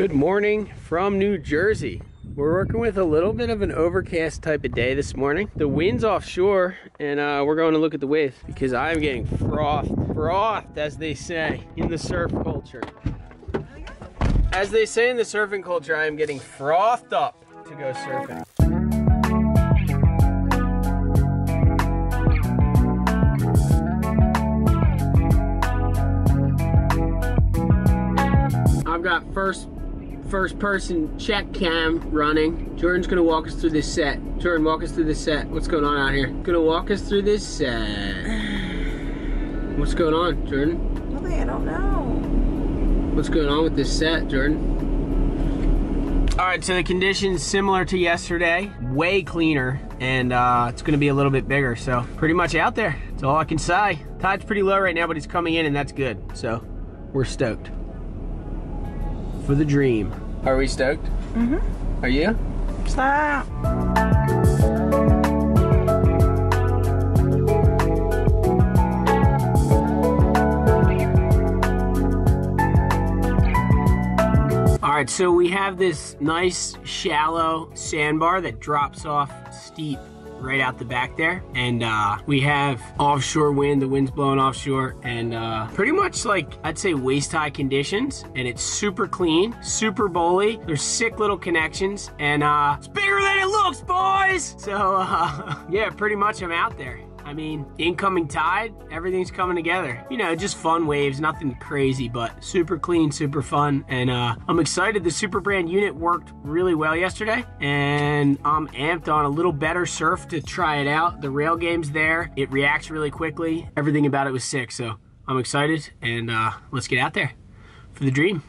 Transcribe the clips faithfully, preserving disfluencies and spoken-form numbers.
Good morning from New Jersey. We're working with a little bit of an overcast type of day this morning. The wind's offshore, and uh, we're going to look at the waves because I'm getting frothed, frothed as they say in the surf culture. As they say in the surfing culture, I am getting frothed up to go surfing. I've got first First person check cam running. Jordan's gonna walk us through this set. Jordan, walk us through this set. What's going on out here? Gonna walk us through this set. What's going on, Jordan? Nothing, I don't know. What's going on with this set, Jordan? All right, so the conditions similar to yesterday, way cleaner, and uh, it's gonna be a little bit bigger, so pretty much out there. That's all I can say. Tide's pretty low right now, but he's coming in and that's good, so we're stoked. For the dream. Are we stoked? Mm-hmm. Are you? Stop. All right, so we have this nice shallow sandbar that drops off steep right out the back there, and uh, we have offshore wind. The wind's blowing offshore, and uh, pretty much like I'd say waist-high conditions, and it's super clean, super bowly. There's sick little connections, and uh, it's bigger than it looks, boys. So uh, yeah, pretty much I'm out there. I mean, incoming tide, everything's coming together. You know, just fun waves, nothing crazy, but super clean, super fun, and uh, I'm excited. The Surfer Brand unit worked really well yesterday, and I'm amped on a little better surf to try it out. The rail game's there. It reacts really quickly. Everything about it was sick, so I'm excited, and uh, let's get out there for the dream.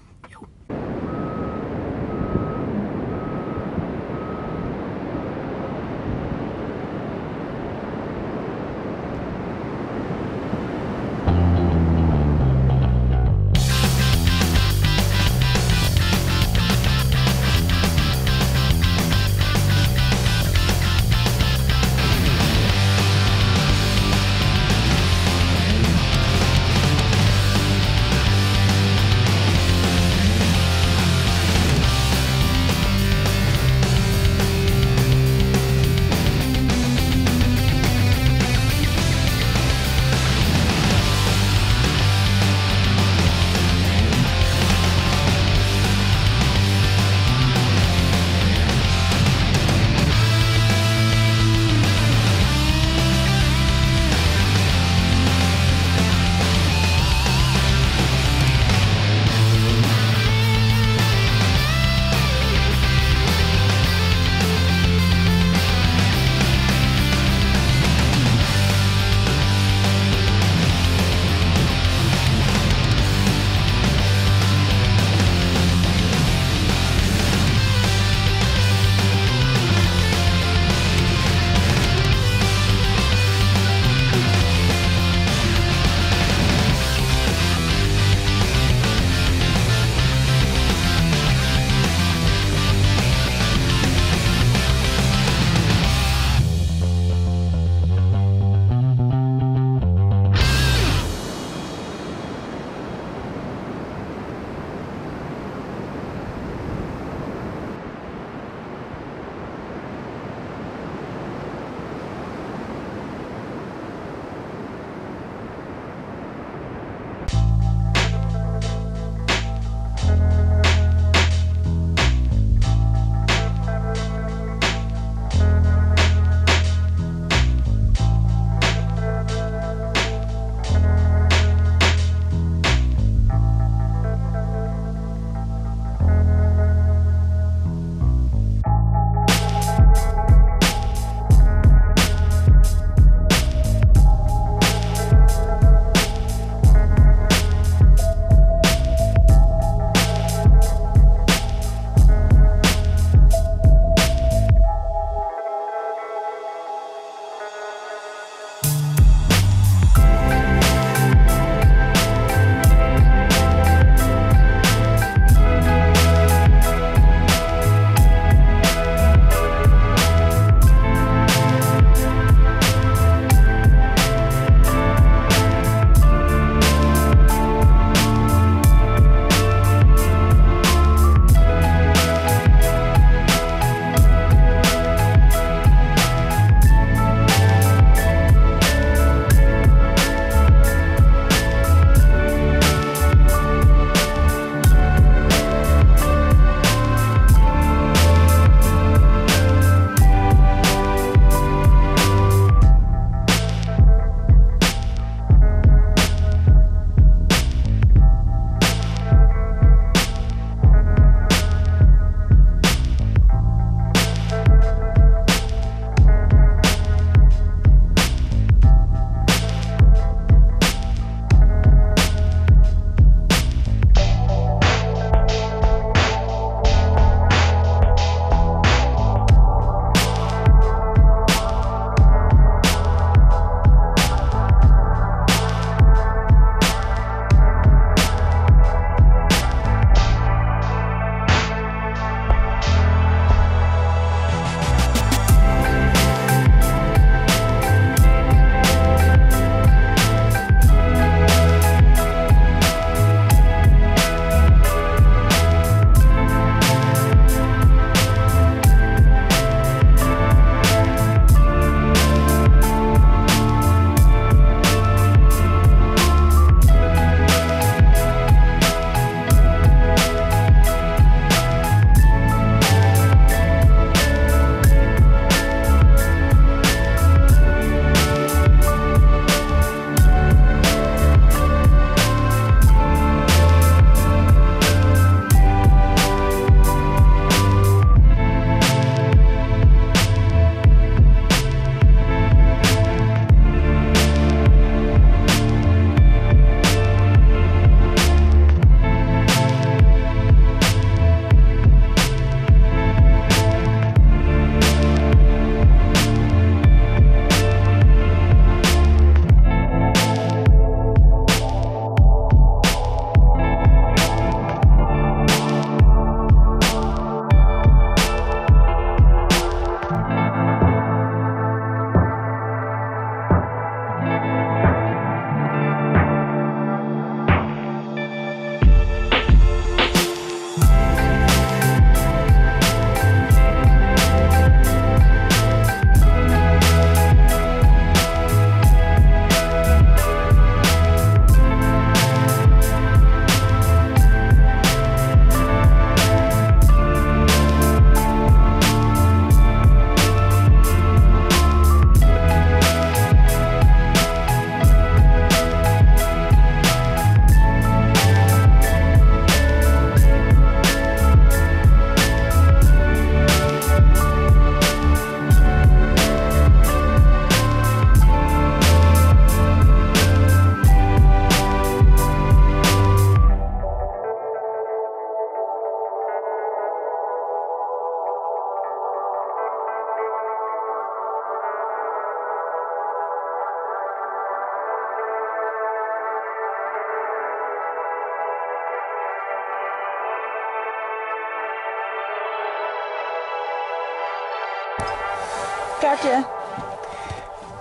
Gotcha.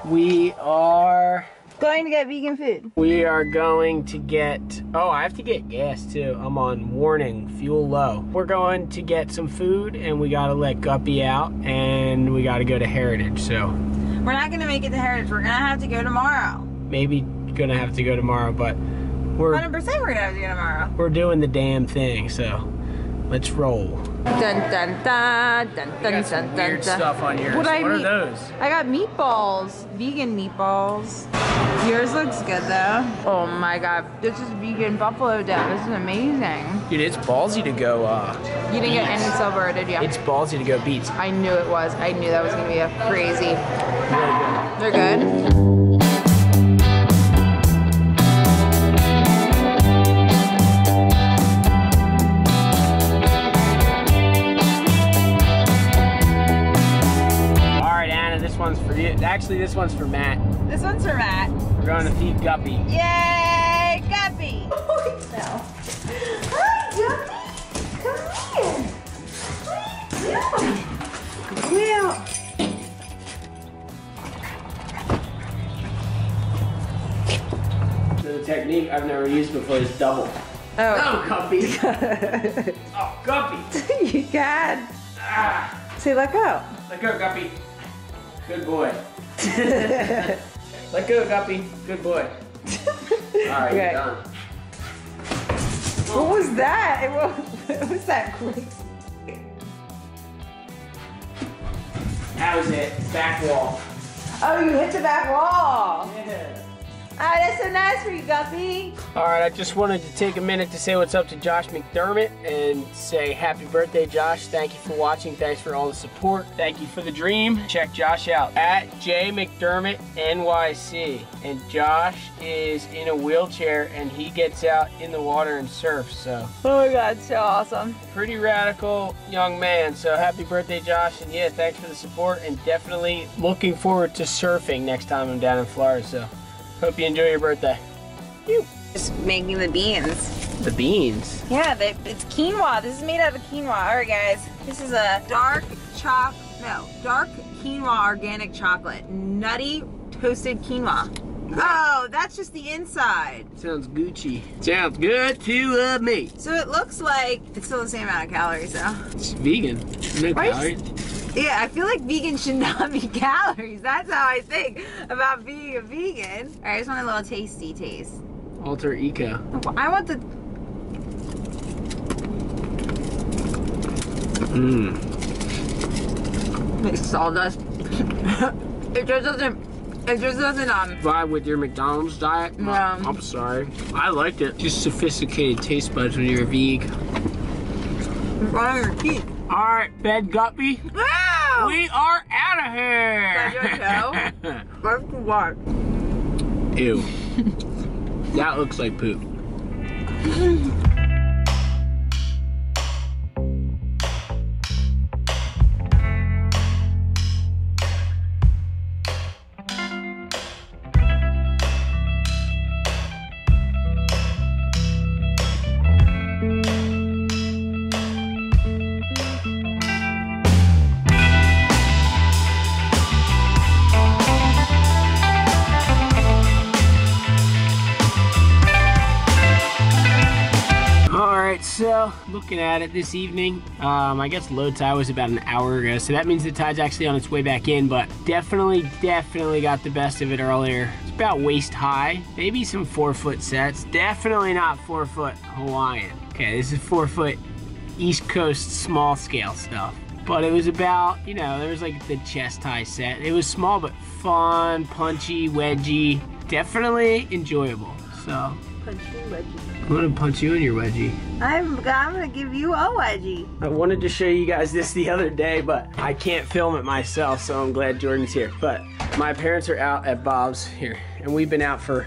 We are going to get vegan food. We are going to get, oh, I have to get gas too. I'm on warning, fuel low. We're going to get some food and we gotta let Guppy out and we gotta go to Heritage, so. We're not gonna make it to Heritage. We're gonna have to go tomorrow. Maybe gonna have to go tomorrow, but we're- one hundred percent we're gonna have to go tomorrow. We're doing the damn thing, so let's roll. Dun dun dun, dun dun dun dun dun. Stuff on yours. What, what are those? I got meatballs, vegan meatballs. Yours looks good though. Oh my god, this is vegan buffalo dip. This is amazing. Dude, it's ballsy to go. Uh, you didn't beets. Get any silver, did you? It's ballsy to go beets. I knew it was. I knew that was gonna be a crazy. Really good. They're good. Actually, this one's for Matt. This one's for Matt. We're going to feed Guppy. Yay, Guppy! Oh, no. Hi, Guppy! Come here! What are you doing? Come here. So the technique I've never used before is double. Oh, oh Guppy! Oh, Guppy! You can. Ah. Say let go. Let go, Guppy. Good boy. Let go, Guppy. Good boy. All right, okay. You're done. What was that? It was, what was that crazy? That was it. Back wall. Oh, you hit the back wall. Yeah. Oh, that's so nice for you, Guppy. All right, I just wanted to take a minute to say what's up to Josh McDermott and say happy birthday, Josh. Thank you for watching. Thanks for all the support. Thank you for the dream. Check Josh out at J McDermott N Y C. And Josh is in a wheelchair and he gets out in the water and surfs, so. Oh my God, so awesome. Pretty radical young man. So happy birthday, Josh. And yeah, thanks for the support and definitely looking forward to surfing next time I'm down in Florida, so. Hope you enjoy your birthday. You. Just making the beans. The beans? Yeah, they, it's quinoa. This is made out of quinoa. All right, guys. This is a dark choc, no, dark quinoa organic chocolate. Nutty toasted quinoa. Oh, that's just the inside. Sounds Gucci. Sounds good to uh, me. So it looks like it's still the same amount of calories, though. It's vegan. No calories. Yeah, I feel like vegan should not be calories. That's how I think about being a vegan. All right, I just want a little tasty taste. Alter Eco. I want the... Mmm. It's sawdust. It just doesn't... It just doesn't... Um... Vibe with your McDonald's diet? No. Um, I'm sorry. I liked it. Just sophisticated taste buds when you're a vegan. It's on your teeth. All right, Ben Guppy. Wow. We are out of here. Let's watch. Ew. That looks like poop. So, looking at it this evening, um, I guess low tide was about an hour ago, so that means the tide's actually on its way back in, but definitely, definitely got the best of it earlier. It's about waist high, maybe some four foot sets, definitely not four foot Hawaiian. Okay, this is four foot East Coast small scale stuff, but it was about, you know, there was like the chest high set. It was small, but fun, punchy, wedgy, definitely enjoyable, so. Punch you in wedgie. I'm gonna punch you in your wedgie. I'm, I'm gonna give you a wedgie. I wanted to show you guys this the other day, but I can't film it myself, so I'm glad Jordan's here. But my parents are out at Bob's here, and we've been out for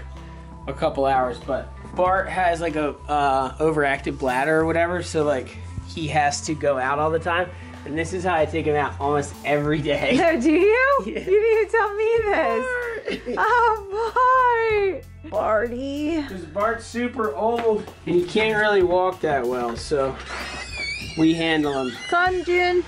a couple hours, but Bart has like a uh, overactive bladder or whatever, so like he has to go out all the time. And this is how I take him out almost every day. No, do you? Yeah. You didn't even tell me this. Bart. Oh, Bart. Barty. Because Bart's super old and he can't really walk that well, so we handle him. Come on, June.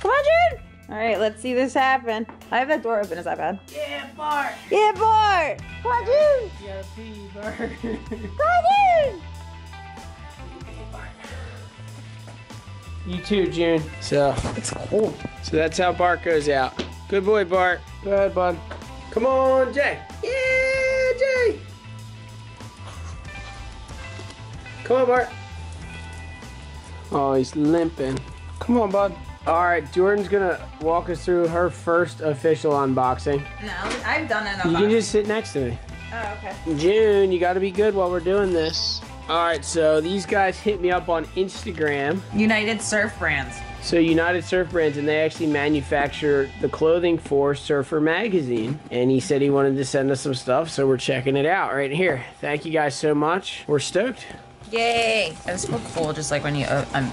Come on, June. All right, let's see this happen. I have that door open as I've had. Yeah, Bart! Yeah, Bart! Plug in! Yeah, pee, Bart. Plug in! You too, June. So, it's cold. So that's how Bart goes out. Good boy, Bart. Good, bud. Come on, Jay. Yeah, Jay! Come on, Bart. Oh, he's limping. Come on, bud. All right, Jordan's gonna walk us through her first official unboxing. No, I've done an unboxing. You can just sit next to me. Oh, okay. June, you gotta be good while we're doing this. All right, so these guys hit me up on Instagram. United Surf Brands. So United Surf Brands, and they actually manufacture the clothing for Surfer Magazine. And he said he wanted to send us some stuff, so we're checking it out right here. Thank you guys so much. We're stoked. Yay! That was so cool, just like when you um,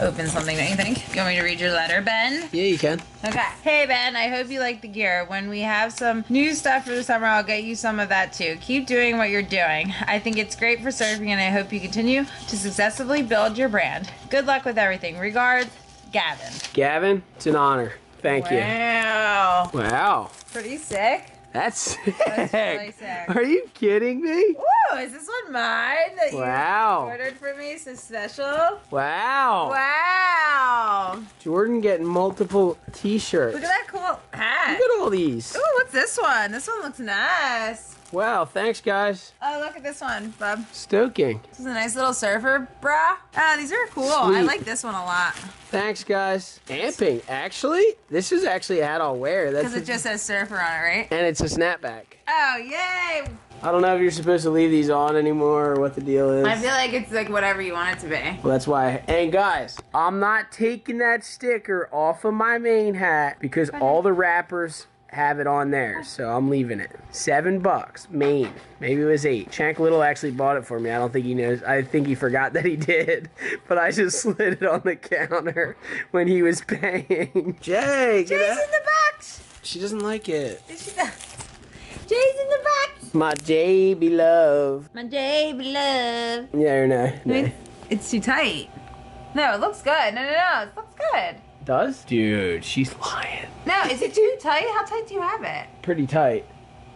open something, don't you think? You want me to read your letter, Ben? Yeah, you can. Okay. Hey, Ben, I hope you like the gear. When we have some new stuff for the summer, I'll get you some of that too. Keep doing what you're doing. I think it's great for surfing, and I hope you continue to successfully build your brand. Good luck with everything. Regards, Gavin. Gavin, it's an honor. Thank you. Wow. Wow. Pretty sick. That's sick. That's really sick. Are you kidding me? Whoa, is this one mine that wow. you ordered for me? So special. Wow. Wow. Jordan getting multiple t-shirts. Look at that cool hat. Look at all these. Ooh, what's this one? This one looks nice. Wow, thanks guys. Oh, look at this one, bub. Stoking. This is a nice little surfer bra. Ah, uh, these are cool. Sweet. I like this one a lot. Thanks guys. Amping, actually, this is actually at all wear. Because it just says surfer on it, right? And it's a snapback. Oh, yay! I don't know if you're supposed to leave these on anymore or what the deal is. I feel like it's like whatever you want it to be. Well, that's why. And guys, I'm not taking that sticker off of my main hat because all the wrappers have it on there, so I'm leaving it. Seven bucks, Maine. Maybe it was eight. Shank Little actually bought it for me. I don't think he knows. I think he forgot that he did, but I just slid it on the counter when he was paying. Jay, Jay's in the box. She doesn't like it. She does. Jay's in the box. My Jay be love. My Jay be love. Yeah or no? No. I mean, it's too tight. No, it looks good. No, no, no, it looks good. Does? Dude, she's lying. No, is it too tight? How tight do you have it? Pretty tight.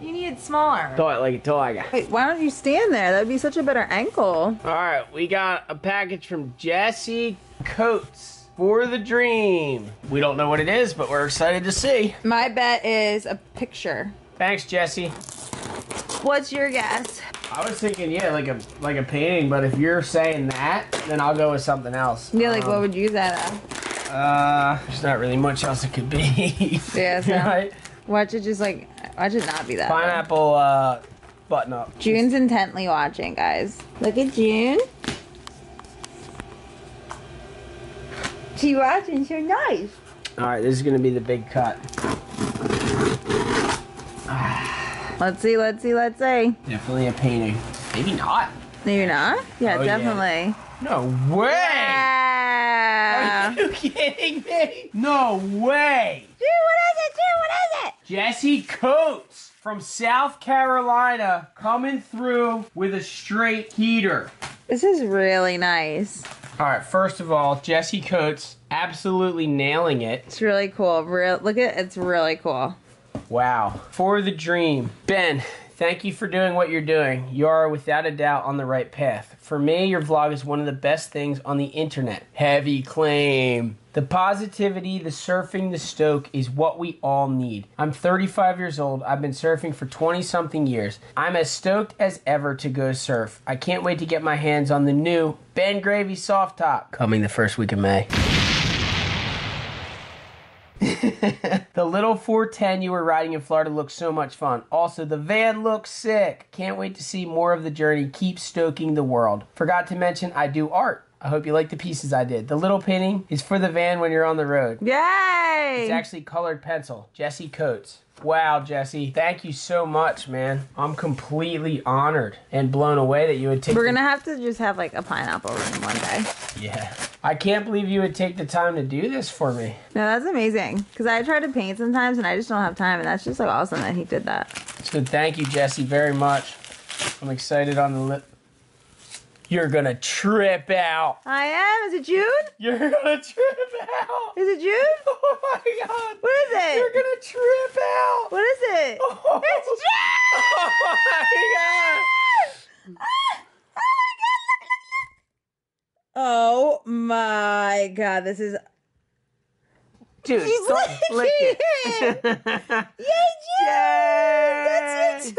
You need it smaller. Throw it like a tiger. Wait, why don't you stand there? That'd be such a better ankle. All right, we got a package from Jesse Coates for the dream. We don't know what it is, but we're excited to see. My bet is a picture. Thanks, Jesse. What's your guess? I was thinking, yeah, like a like a painting, but if you're saying that, then I'll go with something else. Yeah, like um, what would you use that at? Uh, there's not really much else it could be. Yeah, so right? Watch it just like, watch it not be that. Pineapple, way. uh, button up. June's intently watching, guys. Look at June. She watching, she's nice. Alright, this is gonna be the big cut. Let's see, let's see, let's see. Definitely a painting. Maybe not. Maybe not? Yeah, oh, definitely. Yeah. No way! Yeah. Are you kidding me? No way. Dude, what is it? Dude, what is it? Jesse Coates from South Carolina coming through with a straight heater. This is really nice. All right, first of all, Jesse Coates absolutely nailing it. It's really cool. Real, look at it's really cool. Wow. For the dream. Ben, thank you for doing what you're doing. You are without a doubt on the right path. For me, your vlog is one of the best things on the internet. Heavy claim. The positivity, the surfing, the stoke is what we all need. I'm thirty-five years old. I've been surfing for twenty something years. I'm as stoked as ever to go surf. I can't wait to get my hands on the new Ben Gravy soft top coming the first week of May. The little four ten you were riding in Florida looks so much fun. Also, the van looks sick. Can't wait to see more of the journey. Keep stoking the world. Forgot to mention, I do art. I hope you like the pieces I did. The little painting is for the van when you're on the road. Yay! It's actually colored pencil. Jesse Coates. Wow, Jesse. Thank you so much, man. I'm completely honored and blown away that you would take... We're going to have to just have, like, a pineapple room one day. Yeah. I can't believe you would take the time to do this for me. No, that's amazing. Because I try to paint sometimes, and I just don't have time. And that's just, like, awesome that he did that. So thank you, Jesse, very much. I'm excited on the lip. You're gonna trip out. I am. Is it June? You're gonna trip out. Is it June? Oh my God. What is it? You're gonna trip out. What is it? Oh. It's June! Oh my God. Ah! Oh my God, look, look, look. Oh my God, this is... Dude, she's don't lick it. it. Yay, June! Yay! That's it.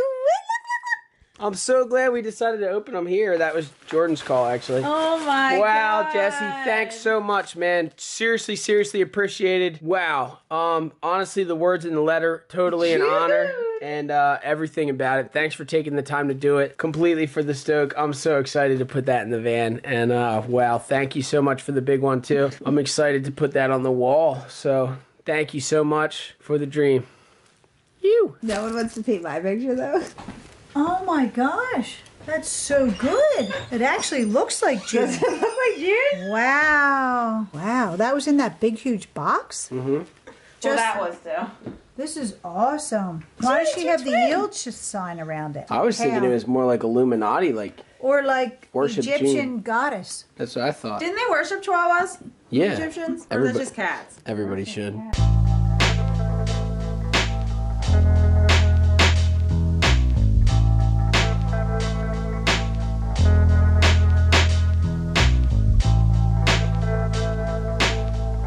I'm so glad we decided to open them here. That was Jordan's call, actually. Oh, my wow, God. Wow, Jesse, thanks so much, man. Seriously, seriously appreciated. Wow. Um, honestly, the words in the letter, totally an honor. And uh, everything about it. Thanks for taking the time to do it. Completely for the stoke. I'm so excited to put that in the van. And, uh, wow, thank you so much for the big one, too. I'm excited to put that on the wall. So thank you so much for the dream. You. No one wants to paint my picture, though. Oh my gosh, that's so good. It actually looks like June. Does it look like June? Wow. Wow, that was in that big, huge box? Mm-hmm. Well, that was, though. This is awesome. Why does she have the yield sign around it? I was thinking it was more like Illuminati, like... Or like Egyptian goddess. That's what I thought. Didn't they worship chihuahuas? Yeah. Egyptians? Or was it just cats? Everybody should.